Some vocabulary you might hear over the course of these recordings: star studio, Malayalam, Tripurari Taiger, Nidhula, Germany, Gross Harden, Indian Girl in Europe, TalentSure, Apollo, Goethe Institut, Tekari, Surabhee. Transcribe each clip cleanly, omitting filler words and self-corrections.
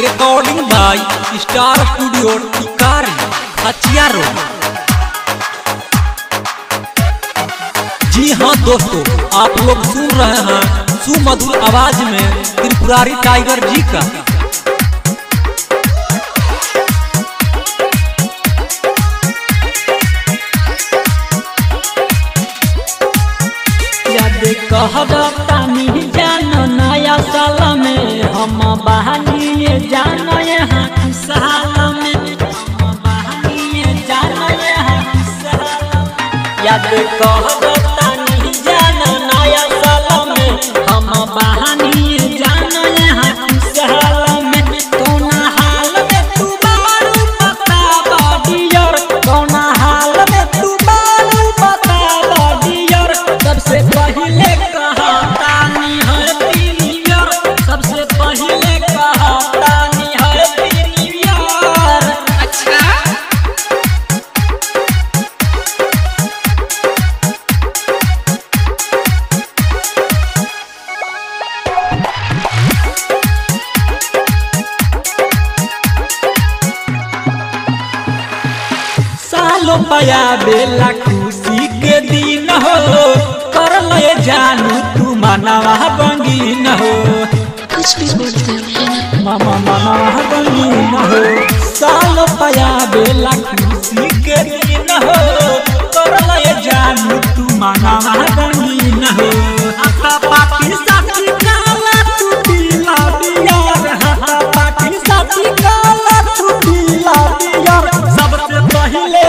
Recording by star studio Tikari हथियारो। जी हाँ दोस्तों, आप लोग सुन रहे हैं सुमधुर आवाज में त्रिपुरारी टाइगर जी का। जानो नया साल में हम बहानिए जानो यहाँ साल में बहानिए जानो यहाँ साल। याद कह दो तानी जानो नया साल में हम बहानिए जानो यहाँ साल में। कोना हाल में तू बारू बता बदियर, कोना हाल में तू बारू बता बदियर। सबसे पहले पाया बेला खुशी के दिन हो, कर ले जानू तू मनावा बंगीन हो। कुछ भी बोलते हैं मामा मनावा बंगीन हो। साल पाया बेला खुशी के दिन हो, कर ले जानू तू मनावा बंगीन हो। आता पापी साथी काला तू पीला बियार, आता पापी साथी काला तू पीला बियार। सबसे पहले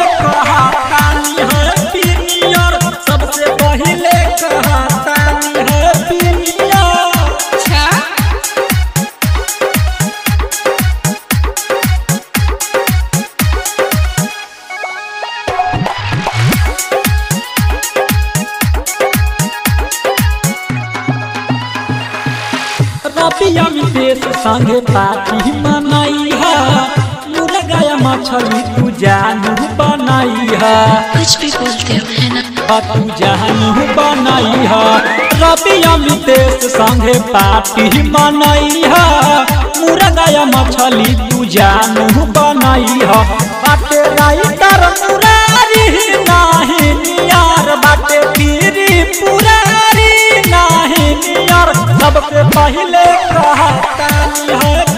देश संगे पार्टी मनाई है, मुर्गा मछली तू जानू बनाई है। कुछ भी बोलते है ना तू जानू बनाई है। रबिया में देश संगे पार्टी मनाई है, मुर्गा मछली तू जानू बनाई है। बाटे राई तर पुरारी नाही नियार, बाटे पीरी पुरारी नहीं नियार। सबसे पहले कहा तानी है।